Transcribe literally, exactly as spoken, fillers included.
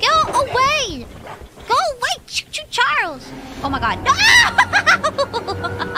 Go away! Go away, Ch Ch Charles! Oh my god. No!